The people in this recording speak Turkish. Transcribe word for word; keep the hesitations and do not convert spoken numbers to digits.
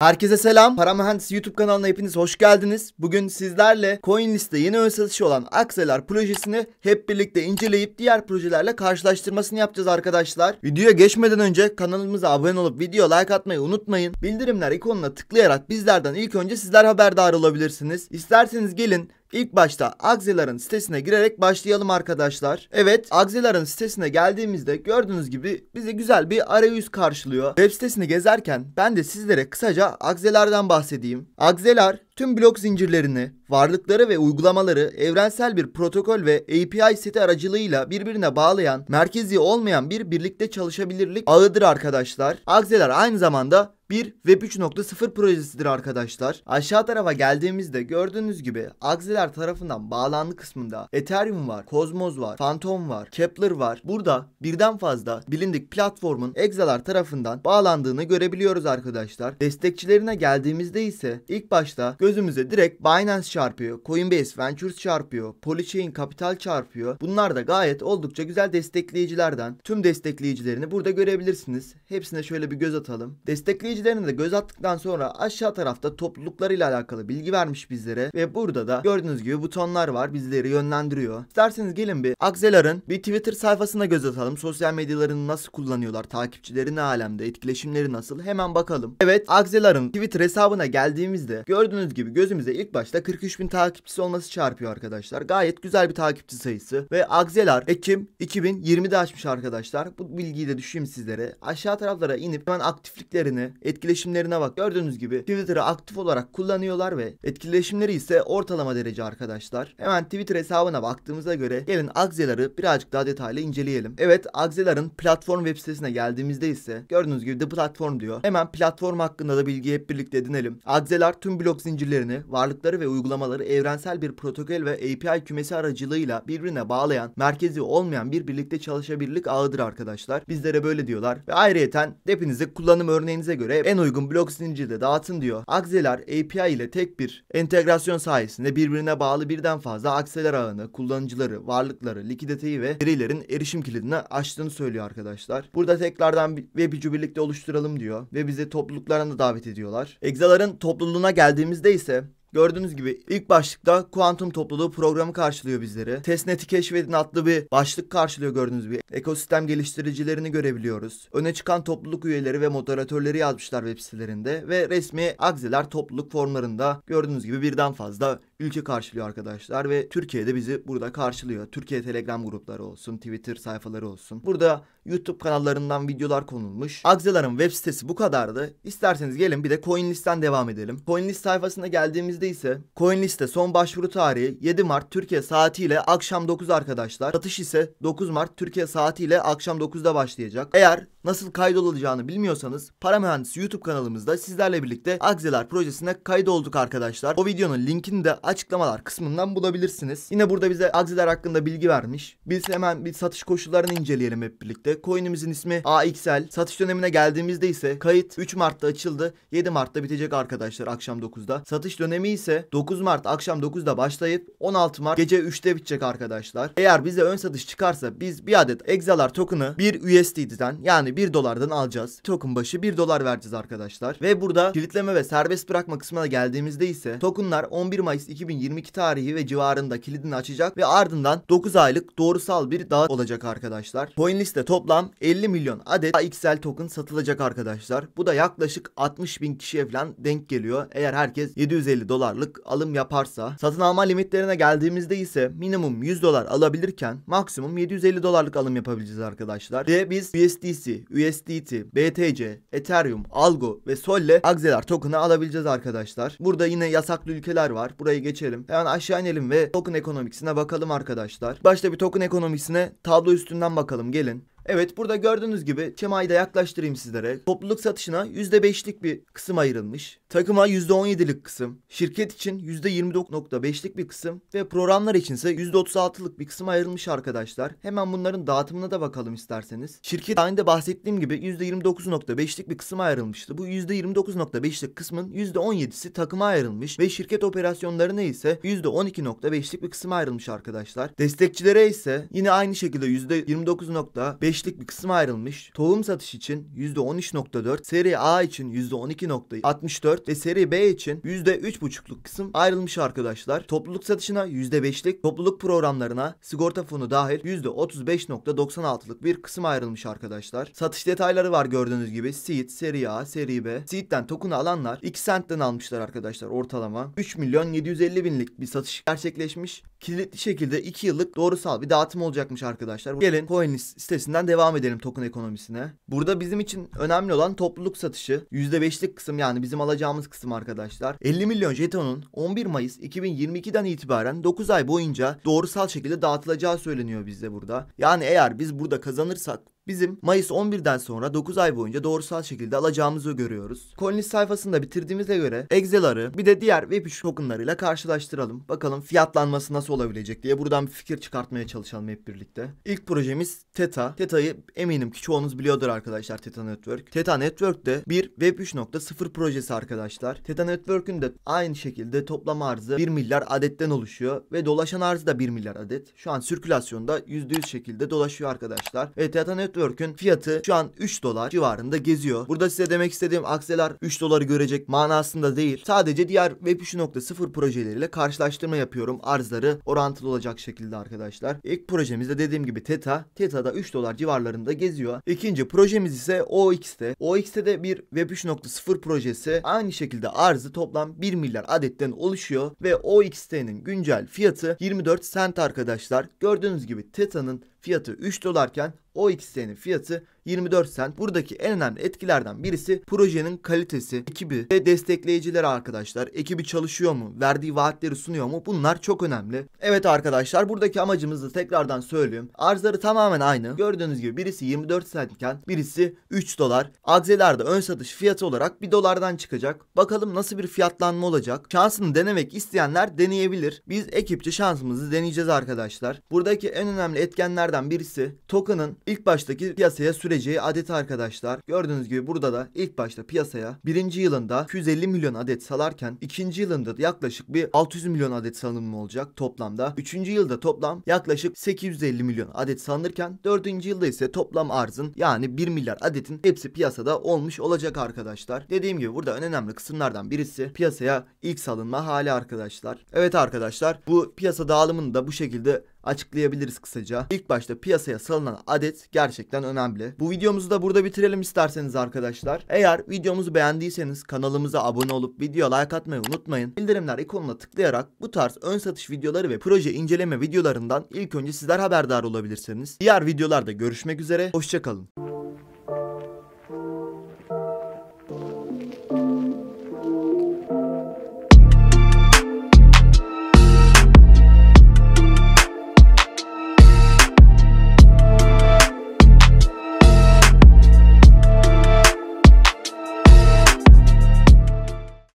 Herkese selam. Para Mühendisi YouTube kanalına hepiniz hoş geldiniz. Bugün sizlerle Coinlist'te yeni ön satışı olan Axelar projesini hep birlikte inceleyip diğer projelerle karşılaştırmasını yapacağız arkadaşlar. Videoya geçmeden önce kanalımıza abone olup video like atmayı unutmayın. Bildirimler ikonuna tıklayarak bizlerden ilk önce sizler haberdar olabilirsiniz. İsterseniz gelin İlk başta Axelar'ın sitesine girerek başlayalım arkadaşlar. Evet, Axelar'ın sitesine geldiğimizde gördüğünüz gibi bize güzel bir arayüz karşılıyor. Web sitesini gezerken ben de sizlere kısaca Axelar'dan bahsedeyim. Axelar tüm blok zincirlerini, varlıkları ve uygulamaları evrensel bir protokol ve A P I seti aracılığıyla birbirine bağlayan, merkezi olmayan bir birlikte çalışabilirlik ağıdır arkadaşlar. Axelar aynı zamanda bir Web üç nokta sıfır projesidir arkadaşlar. Aşağı tarafa geldiğimizde gördüğünüz gibi Axelar tarafından bağlandı kısmında Ethereum var, Cosmos var, Phantom var, Kepler var. Burada birden fazla bilindik platformun Axelar tarafından bağlandığını görebiliyoruz arkadaşlar. Destekçilerine geldiğimizde ise ilk başta gözümüze direkt Binance çarpıyor, Coinbase Ventures çarpıyor, Polychain Capital çarpıyor. Bunlar da gayet oldukça güzel destekleyicilerden. Tüm destekleyicilerini burada görebilirsiniz. Hepsine şöyle bir göz atalım. Destekleyici de göz attıktan sonra aşağı tarafta topluluklarıyla alakalı bilgi vermiş bizlere ve burada da gördüğünüz gibi butonlar var, bizleri yönlendiriyor. İsterseniz gelin bir Axelar'ın bir Twitter sayfasına göz atalım. Sosyal medyalarını nasıl kullanıyorlar, takipçileri ne alemde, etkileşimleri nasıl, hemen bakalım. Evet, Axelar'ın Twitter hesabına geldiğimizde gördüğünüz gibi gözümüze ilk başta kırk üç bin takipçisi olması çarpıyor arkadaşlar. Gayet güzel bir takipçi sayısı ve Axelar Ekim iki bin yirmi'de açmış arkadaşlar. Bu bilgiyi de düşeyim sizlere. Aşağı taraflara inip hemen aktifliklerini, etkileşimlerine bak. Gördüğünüz gibi Twitter'ı aktif olarak kullanıyorlar ve etkileşimleri ise ortalama derece arkadaşlar. Hemen Twitter hesabına baktığımıza göre gelin Axelar'ı birazcık daha detaylı inceleyelim. Evet, Axelar'ın platform web sitesine geldiğimizde ise gördüğünüz gibi de platform diyor. Hemen platform hakkında da bilgi hep birlikte edinelim. Axelar tüm blok zincirlerini, varlıkları ve uygulamaları evrensel bir protokol ve A P I kümesi aracılığıyla birbirine bağlayan, merkezi olmayan bir birlikte çalışabilirlik ağıdır arkadaşlar. Bizlere böyle diyorlar ve ayrıyeten hepinize kullanım örneğinize göre en uygun blok zincirde dağıtın diyor. Axelar A P I ile tek bir entegrasyon sayesinde birbirine bağlı birden fazla Axelar ağını, kullanıcıları, varlıkları, likiditeyi ve verilerin erişim kilidini açtığını söylüyor arkadaşlar. Burada tekrardan web üçü birlikte oluşturalım diyor ve bizi topluluklarına davet ediyorlar. Axelar'ın topluluğuna geldiğimizde ise gördüğünüz gibi ilk başlıkta kuantum topluluğu programı karşılıyor bizleri. Testnet'i keşfedin adlı bir başlık karşılıyor gördüğünüz gibi. Ekosistem geliştiricilerini görebiliyoruz. Öne çıkan topluluk üyeleri ve moderatörleri yazmışlar web sitelerinde ve resmi Axelar topluluk formlarında gördüğünüz gibi birden fazla ülke karşılıyor arkadaşlar ve Türkiye'de bizi burada karşılıyor. Türkiye Telegram grupları olsun, Twitter sayfaları olsun. Burada YouTube kanallarından videolar konulmuş. Axelar'ın web sitesi bu kadardı. İsterseniz gelin bir de Coinlist'ten devam edelim. Coinlist sayfasına geldiğimizde ise Coinlist'te son başvuru tarihi yedi Mart Türkiye saatiyle akşam dokuz arkadaşlar. Satış ise dokuz Mart Türkiye saatiyle akşam dokuz'da başlayacak. Eğer nasıl kaydolacağını bilmiyorsanız Para Mühendisi YouTube kanalımızda sizlerle birlikte Axelar projesine kaydolduk arkadaşlar. O videonun linkini de açıklamalar kısmından bulabilirsiniz. Yine burada bize Axelar hakkında bilgi vermiş. Biz hemen bir satış koşullarını inceleyelim hep birlikte. Coin'imizin ismi A X L. Satış dönemine geldiğimizde ise kayıt üç Mart'ta açıldı. yedi Mart'ta bitecek arkadaşlar akşam dokuz'da. Satış dönemi ise dokuz Mart akşam dokuz'da başlayıp on altı Mart gece üç'te bitecek arkadaşlar. Eğer bize ön satış çıkarsa biz bir adet Axelar token'ı bir U S D T'den yani bir dolardan alacağız. Token başı bir dolar vereceğiz arkadaşlar. Ve burada kilitleme ve serbest bırakma kısmına geldiğimizde ise tokenlar on bir Mayıs iki bin yirmi iki tarihi ve civarında kilidini açacak ve ardından dokuz aylık doğrusal bir dağıt olacak arkadaşlar. Coinlist'te toplam elli milyon adet A X L token satılacak arkadaşlar. Bu da yaklaşık altmış bin kişiye falan denk geliyor. Eğer herkes yedi yüz elli dolarlık alım yaparsa. Satın alma limitlerine geldiğimizde ise minimum yüz dolar alabilirken maksimum yedi yüz elli dolarlık alım yapabileceğiz arkadaşlar. Ve biz U S D C, U S D T, B T C, Ethereum, Algo ve Solle Axelar token'ı alabileceğiz arkadaşlar. Burada yine yasaklı ülkeler var. Burayı geçelim. Hemen aşağı inelim ve token ekonomiksine bakalım arkadaşlar. Başta bir token ekonomiksine tablo üstünden bakalım, gelin. Evet, burada gördüğünüz gibi şemayı da yaklaştırayım sizlere. Topluluk satışına yüzde beş'lik bir kısım ayrılmış. Takıma yüzde on yedi'lik kısım. Şirket için yüzde yirmi dokuz nokta beş'lik bir kısım. Ve programlar içinse yüzde otuz altı'lık bir kısım ayrılmış arkadaşlar. Hemen bunların dağıtımına da bakalım isterseniz. Şirket aynı da bahsettiğim gibi yüzde yirmi dokuz nokta beş'lik bir kısım ayrılmıştı. Bu yüzde yirmi dokuz nokta beş'lik kısmın yüzde on yedi'si takıma ayrılmış. Ve şirket operasyonlarına ise yüzde on iki nokta beş'lik bir kısım ayrılmış arkadaşlar. Destekçilere ise yine aynı şekilde yüzde yirmi dokuz nokta beş beşlik bir kısma ayrılmış. Tohum satış için yüzde on üç nokta dört, seri A için yüzde on iki nokta altmış dört ve seri B için yüzde üç buçukluk kısım ayrılmış arkadaşlar. Topluluk satışına yüzde beşlik, topluluk programlarına sigorta fonu dahil yüzde otuz beş nokta doksan altılık bir kısım ayrılmış arkadaşlar. Satış detayları var gördüğünüz gibi. Seed, seri A, seri B. Seed'den token'ı alanlar iki centten almışlar arkadaşlar ortalama. üç milyon yedi yüz elli binlik bir satış gerçekleşmiş. Kilitli şekilde iki yıllık doğrusal bir dağıtım olacakmış arkadaşlar. Gelin Coinlist sitesinden devam edelim token ekonomisine. Burada bizim için önemli olan topluluk satışı. yüzde beşlik kısım, yani bizim alacağımız kısım arkadaşlar. elli milyon jetonun on bir Mayıs iki bin yirmi iki'den itibaren dokuz ay boyunca doğrusal şekilde dağıtılacağı söyleniyor bizde burada. Yani eğer biz burada kazanırsak bizim Mayıs on bir'den sonra dokuz ay boyunca doğrusal şekilde alacağımızı görüyoruz. Coinlist sayfasında bitirdiğimize göre Axelar'ı bir de diğer Web üç tokenlarıyla karşılaştıralım. Bakalım fiyatlanması nasıl olabilecek diye buradan bir fikir çıkartmaya çalışalım hep birlikte. İlk projemiz Theta. Theta'yı eminim ki çoğunuz biliyordur arkadaşlar, Theta Network. Theta Network de bir Web üç nokta sıfır projesi arkadaşlar. Theta Network'ün de aynı şekilde toplam arzı bir milyar adetten oluşuyor ve dolaşan arzı da bir milyar adet. Şu an sirkülasyonda yüzde yüz şekilde dolaşıyor arkadaşlar. Ve Theta Network Network'ün fiyatı şu an üç dolar civarında geziyor. Burada size demek istediğim Axelar üç doları görecek manasında değil. Sadece diğer Web üç nokta sıfır projeleriyle karşılaştırma yapıyorum. Arzları orantılı olacak şekilde arkadaşlar. İlk projemizde dediğim gibi Theta. Theta'da üç dolar civarlarında geziyor. İkinci projemiz ise O X T. O X T'de bir Web üç nokta sıfır projesi. Aynı şekilde arzı toplam bir milyar adetten oluşuyor ve O X T'nin güncel fiyatı yirmi dört sent arkadaşlar. Gördüğünüz gibi Theta'nın fiyatı üç dolarken O X T'nin fiyatı yirmi dört sent. Buradaki en önemli etkilerden birisi projenin kalitesi, ekibi ve destekleyicileri arkadaşlar. Ekibi çalışıyor mu? Verdiği vaatleri sunuyor mu? Bunlar çok önemli. Evet arkadaşlar, buradaki amacımızı tekrardan söyleyeyim. Arzları tamamen aynı. Gördüğünüz gibi birisi yirmi dört sentken birisi üç dolar. Axelar'da ön satış fiyatı olarak bir dolardan çıkacak. Bakalım nasıl bir fiyatlanma olacak? Şansını denemek isteyenler deneyebilir. Biz ekipçe şansımızı deneyeceğiz arkadaşlar. Buradaki en önemli etkenlerden birisi token'ın ilk baştaki piyasaya süreci adeti arkadaşlar. Gördüğünüz gibi burada da ilk başta piyasaya birinci yılında iki yüz elli milyon adet salarken ikinci yılında da yaklaşık bir altı yüz milyon adet salınımı olacak toplamda. Üçüncü yılda toplam yaklaşık sekiz yüz elli milyon adet salınırken dördüncü yılda ise toplam arzın, yani bir milyar adetin hepsi piyasada olmuş olacak arkadaşlar. Dediğim gibi burada en önemli kısımlardan birisi piyasaya ilk salınma hali arkadaşlar. Evet arkadaşlar, bu piyasa dağılımını da bu şekilde açıklayabiliriz kısaca. İlk başta piyasaya salınan adet gerçekten önemli. Bu videomuzu da burada bitirelim isterseniz arkadaşlar. Eğer videomuzu beğendiyseniz kanalımıza abone olup video like atmayı unutmayın. Bildirimler ikonuna tıklayarak bu tarz ön satış videoları ve proje inceleme videolarından ilk önce sizler haberdar olabilirsiniz. Diğer videolarda görüşmek üzere. Hoşça kalın.